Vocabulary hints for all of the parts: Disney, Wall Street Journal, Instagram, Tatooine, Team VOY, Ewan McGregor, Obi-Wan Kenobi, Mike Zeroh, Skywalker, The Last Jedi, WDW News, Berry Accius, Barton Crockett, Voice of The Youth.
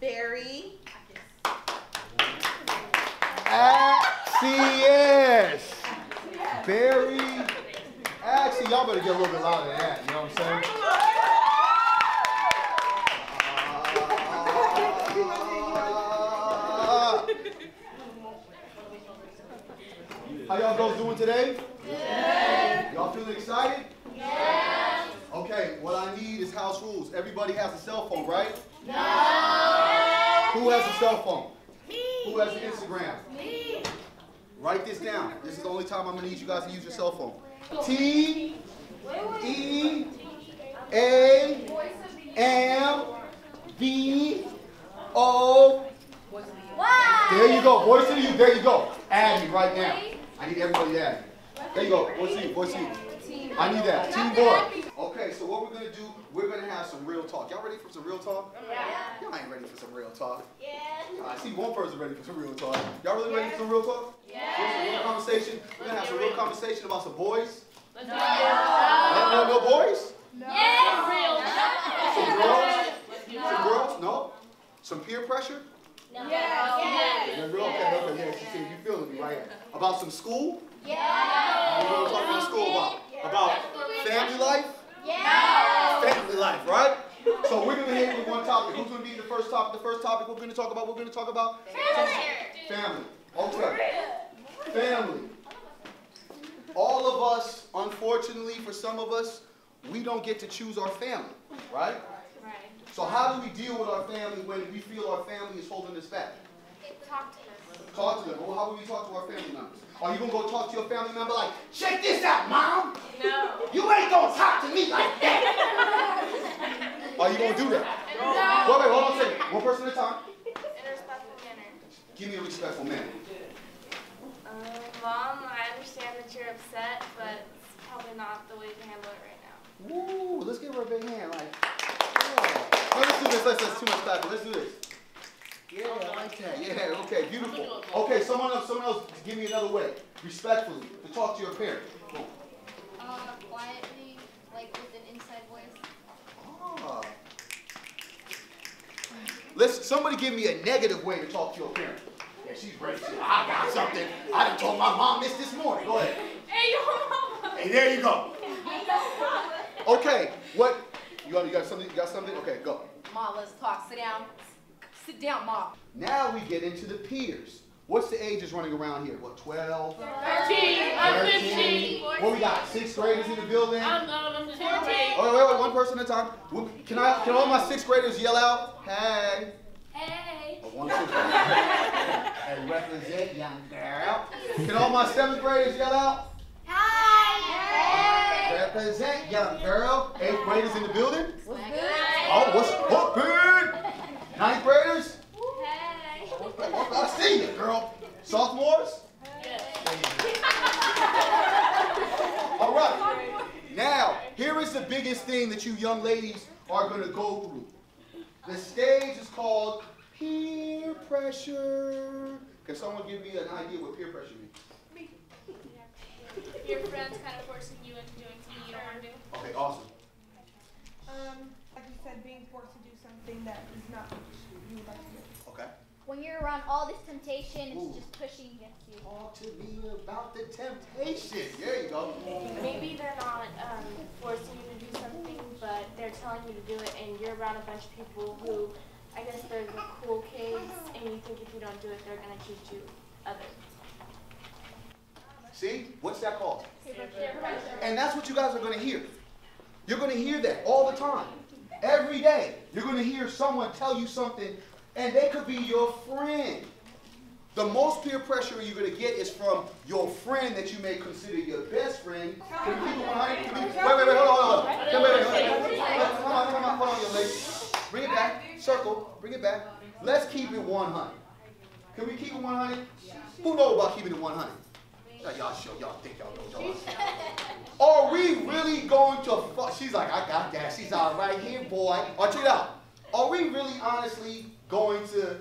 Berry Accius. Berry Accius. Y'all better get a little bit louder than that, you know what I'm saying? How y'all girls doing today? Yeah. Y'all feeling excited? Yes. Yeah. Okay, what I need is house rules. Everybody has a cell phone, right? No. Who has a cell phone? Me. Who has an Instagram? Me. Write this down. This is the only time I'm going to need you guys to use your cell phone. TEAMVOY. There you go. Voice of you. There you go. Add me right now. I need everybody to add. There you go. Voice you. I need that. TEAMVOY. Okay, so what we're going to do, we're going to have some real talk. Y'all ready for some real talk? Yeah. Y'all ain't ready for some real talk. Yeah. I see one person ready for some real talk. Y'all really ready for some real talk? Yeah. Real conversation. We're going to have some real conversation about some boys. Let's do it. No boys? No. Yeah. Real. Some girls? Some girls? No. Some peer pressure? No. Yeah. Okay. She said, you feeling me right now. About some school? Yeah. What are we talking about school about? Yeah. About family life? Yeah. Family life, right? So we're going to hit with one topic. Who's going to be the first topic? The first topic we're going to talk about? We're going to talk about? Family. Okay. Family. All of us, unfortunately, for some of us, we don't get to choose our family, right? So how do we deal with our family when we feel our family is holding us back? Talk to them. Talk to them. Well, how will you talk to our family members? Are you going to go talk to your family member like, check this out, Mom? No. You ain't going to talk to me like that. Are you going to do that? No. Wait, hold on a second. One person at a time. In a respectful manner. Give me a respectful manner. Mom, I understand that you're upset, but it's probably not the way to handle it right now. Woo, let's give her a big hand. Let's do this. That's too much clapping. Let's do this. Yeah, I like that. Yeah, okay, beautiful. Okay, someone else, give me another way. Respectfully, to talk to your parent. Quietly, like with an inside voice. Ah. Somebody give me a negative way to talk to your parent. Yeah, she's ready. I got something. I done told my mom this morning. Go ahead. Hey, your mama. Hey, there you go. Okay, what? You got something? Okay, go. Ma, let's talk. Sit down. Sit down, Ma. Now we get into the peers. What's the ages running around here? What, 12? 13. 15. What we got? 6th graders in the building? I'm 14. Wait, one person at a time. Can all my 6th graders yell out? Hey. Hey. Hey, represent, young girl. Can all my 7th graders yell out? Represent, young girl. 8th graders in the building? What's good? Oh, what's good? 9th graders? Hey. I see you, girl. Sophomores? Yes. Hey. All right. Now, here is the biggest thing that you young ladies are going to go through. The stage is called peer pressure. Can someone give me an idea what peer pressure means? Your friends kind of forcing you into doing something you don't want to do. Okay, awesome. Like you said, being forced to do something that is not what you would like to do. Okay. When you're around all this temptation, it's just pushing against you. Talk to me about the temptation. There you go. Maybe they're not forcing you to do something, but they're telling you to do it, and you're around a bunch of people who, I guess, they're the cool kids, and you think if you don't do it, they're going to teach you others. See? What's that called? And that's what you guys are going to hear. You're going to hear that all the time. Every day, you're going to hear someone tell you something, and they could be your friend. The most peer pressure you're going to get is from your friend that you may consider your best friend. Wait, hold on, young lady. Bring it back. Circle. Bring it back. Let's keep it 100. Can we keep it 100? Who knows about keeping it 100? Y'all think y'all know y'all. Are we really going to She's like, I got that. She's all right here, boy. Or check it out. Are we really honestly going to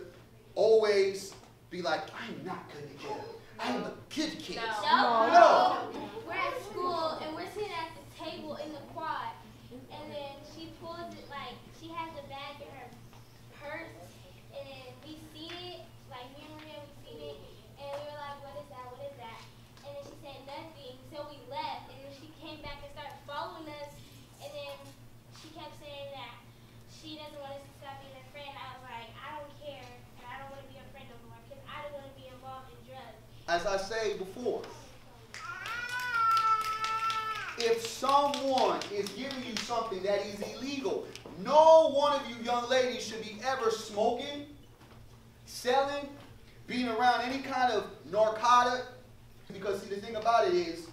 always be like, I'm not good together. I'm a good kid. No. We're at school and we're sitting at the table in the quad. And then she pulls it like she has a bag in her purse. if someone is giving you something that is illegal, no one of you young ladies should be ever smoking, selling, being around any kind of narcotic. Because see, the thing about it is,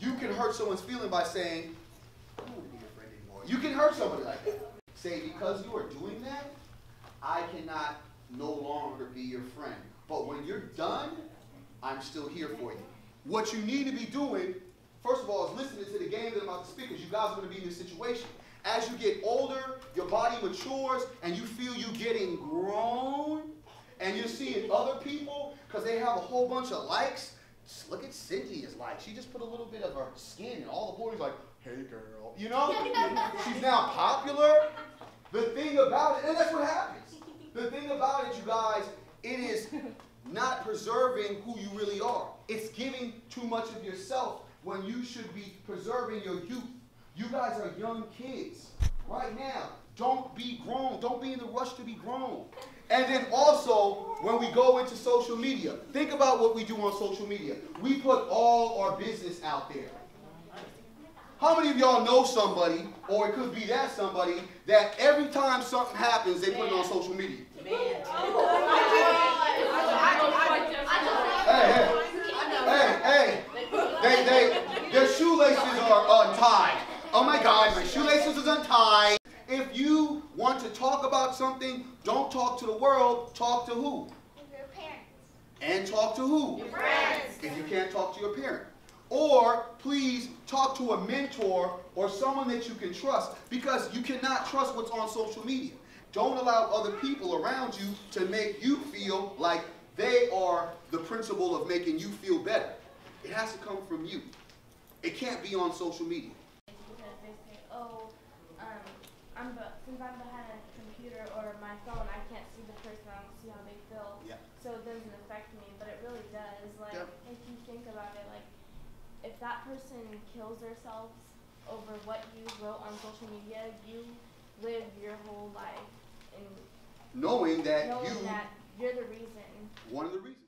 you can hurt someone's feeling by saying, I don't want to be your friend anymore. You can hurt somebody like that. Say, because you are doing that, I cannot no longer be your friend. But when you're done, I'm still here for you. What you need to be doing, first of all, is listening to the game that I'm about to speak, because you guys are going to be in this situation. As you get older, your body matures, and you feel you getting grown, and you're seeing other people, because they have a whole bunch of likes. Just look at Cynthia's like. She just put a little bit of her skin, and all the boys like, hey, girl. You know? She's now popular. The thing about it, and that's what happens. The thing about it, you guys, it is not preserving who you really are. It's giving too much of yourself when you should be preserving your youth. You guys are young kids right now. Don't be grown. Don't be in the rush to be grown. And then also, when we go into social media, think about what we do on social media. We put all our business out there. How many of y'all know somebody, or it could be that somebody, that every time something happens, they put it on social media? Hey, their shoelaces are untied. Oh my God, my shoelaces is untied. If you want to talk about something, don't talk to the world, talk to who? Your parents. And talk to who? Your friends. If you can't talk to your parent. Or please talk to a mentor or someone that you can trust, because you cannot trust what's on social media. Don't allow other people around you to make you feel like they are the principle of making you feel better. It has to come from you. It can't be on social media. Because they say, oh, since I'm behind a computer or my phone, I can't see the person, I don't see how they feel, yeah. So it doesn't affect me, but it really does. Like, yeah. If you think about it, like, if that person kills themselves over what you wrote on social media, you live your whole life in knowing that you're the reason. One of the reasons.